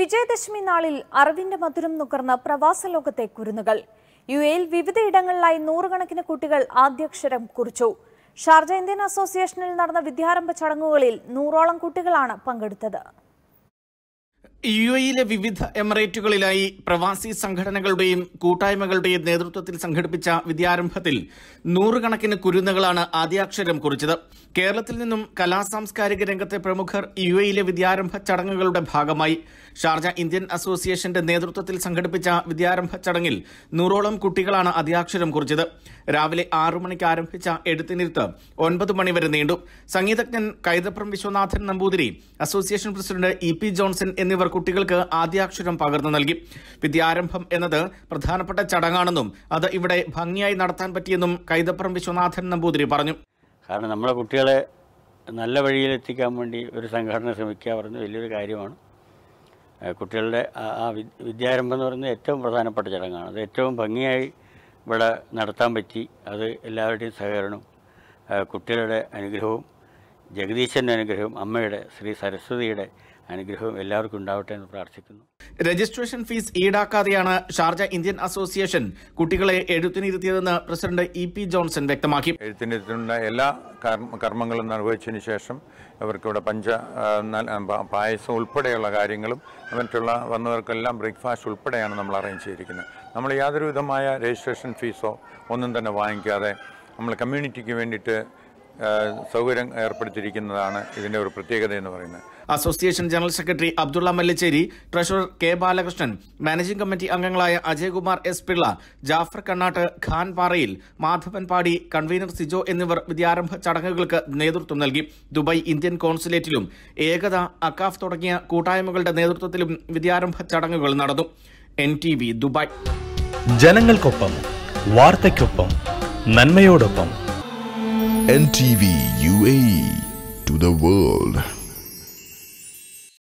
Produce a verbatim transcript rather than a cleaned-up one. വിജയദശമി നാളിൽ അറിവിന്റെ മധുരം നുകർന്ന പ്രവാസലോകത്തെ കുരുന്നുകൾ യുഎഇയിൽ വിവിധ ഇടങ്ങളിലായി നൂറുകണക്കിന് കുട്ടികൾ ആദ്യാക്ഷരം കുറിച്ചു. ഷാർജ ഇന്ത്യൻ അസോസിയേഷനിൽ നടന്ന വിദ്യാരംഭ ചടങ്ങുകളിൽ നൂറോളം കുട്ടികളാണ് പങ്കെടുത്തത്. യുഎഇയിലെ വിവിധ എമിറേറ്റുകളിലായി പ്രവാസി സംഘടനകളുടെയും കൂട്ടായ്മകളുടെയും നേതൃത്വത്തിൽ സംഘടിപ്പിച്ച വിദ്യാരംഭത്തിൽ നൂറുകണക്കിന് കുരുന്നുകളാണ് ആദ്യാക്ഷരം കുറിച്ചത്. കേരളത്തിൽ നിന്നും കലാസാംസ്കാരിക രംഗത്തെ പ്രമുഖർ യുഎഇയിലെ വിദ്യാരംഭ ചടങ്ങുകളുടെ ഭാഗമായി. ഷാർജ ഇന്ത്യൻ അസോസിയേഷന്റെ നേതൃത്വത്തിൽ സംഘടിപ്പിച്ച വിദ്യാരംഭ ചടങ്ങിൽ നൂറോളം കുട്ടികളാണ് ആദ്യാക്ഷരം കുറിച്ചത്. രാവിലെ ആറു മണിക്ക് ആരംഭിച്ച എഴുത്തിനിരുത്ത് ഒൻപത് മണിവരെ നീണ്ടു. സംഗീതജ്ഞൻ Kaithapram Viswanathan Namboothiri, association president E P Johnson എന്നിവർ കുട്ടികൾക്ക് ആദ്യാക്ഷരം പകർന്നു നൽകി. വിദ്യാരംഭം എന്നത് പ്രധാനപ്പെട്ട ചടങ്ങാണെന്നും അത് ഇവിടെ ഭംഗിയായി നടത്താൻ പറ്റിയെന്നും കൈതപ്രം വിശ്വനാഥൻ നമ്പൂതിരി പറഞ്ഞു. കാരണം നമ്മുടെ കുട്ടികളെ നല്ല വഴിയിലെത്തിക്കാൻ വേണ്ടി ഒരു സംഘടന ശ്രമിക്കുക പറഞ്ഞ വലിയൊരു കാര്യമാണ്. കുട്ടികളുടെ ആ വിദ്യാരംഭം എന്ന് പറയുന്നത് ഏറ്റവും പ്രധാനപ്പെട്ട ചടങ്ങാണ്. അത് ഏറ്റവും ഭംഗിയായി ഇവിടെ നടത്താൻ പറ്റി. അത് എല്ലാവരുടെയും സഹകരണവും കുട്ടികളുടെ അനുഗ്രഹവും ജഗദീശന്റെ അനുഗ്രഹവും അമ്മയുടെ ശ്രീ സരസ്വതിയുടെ അനുഗ്രഹവും എല്ലാവർക്കും ഉണ്ടാവട്ടെ എന്ന് പ്രാർത്ഥിക്കുന്നു. രജിസ്ട്രേഷൻ ഫീസ് ഈടാക്കാതെയാണ് ഷാർജ ഇന്ത്യൻ അസോസിയേഷൻ കുട്ടികളെ എഴുത്തിനിരുത്തിയതെന്ന് പ്രസിഡന്റ് ഇ പി ജോൺസൺ വ്യക്തമാക്കി. എഴുത്തിനിരുത്തിനുള്ള എല്ലാ കർമ്മങ്ങളും നിർവഹിച്ചതിന് ശേഷം ഇവർക്കിവിടെ പഞ്ച പായസം ഉൾപ്പെടെയുള്ള കാര്യങ്ങളും മറ്റുള്ള വന്നവർക്കെല്ലാം ബ്രേക്ക്ഫാസ്റ്റ് ഉൾപ്പെടെയാണ് നമ്മൾ അറേഞ്ച് ചെയ്തിരിക്കുന്നത്. നമ്മൾ യാതൊരു വിധമായ രജിസ്ട്രേഷൻ ഫീസോ ഒന്നും തന്നെ വാങ്ങിക്കാതെ നമ്മൾ കമ്മ്യൂണിറ്റിക്ക് വേണ്ടിയിട്ട് സൗകര്യം ഏർപ്പെടുത്തിയിരിക്കുന്നതാണ് ഇതിന്റെ ഒരു പ്രത്യേകത എന്ന് പറയുന്നത്. Association general secretary Abdulla Mallicheri, treasurer K Balakrishnan, managing committee അംഗങ്ങളായ അജയ് കുമാർ എസ് പിള്ള, ജാഫർ കണ്ണാട്ട്, ഖാൻ പാറയിൽ, മാധവൻ പാടി, കൺവീനർ സിജോ എന്നിവർ വിദ്യാരംഭ ചടങ്ങുകൾക്ക് നേതൃത്വം നൽകി. ദുബായ് ഇന്ത്യൻ കോൺസുലേറ്റിലും ഏകത, അക്കാഫ് തുടങ്ങിയ കൂട്ടായ്മകളുടെ നേതൃത്വത്തിലും വിദ്യാരംഭ ചടങ്ങുകൾ നടന്നു. N T V Dubai. ജനങ്ങൾക്കൊപ്പം, വാർത്തയ്ക്കൊപ്പം, നന്മയോടൊപ്പം. N T V U A E to the world.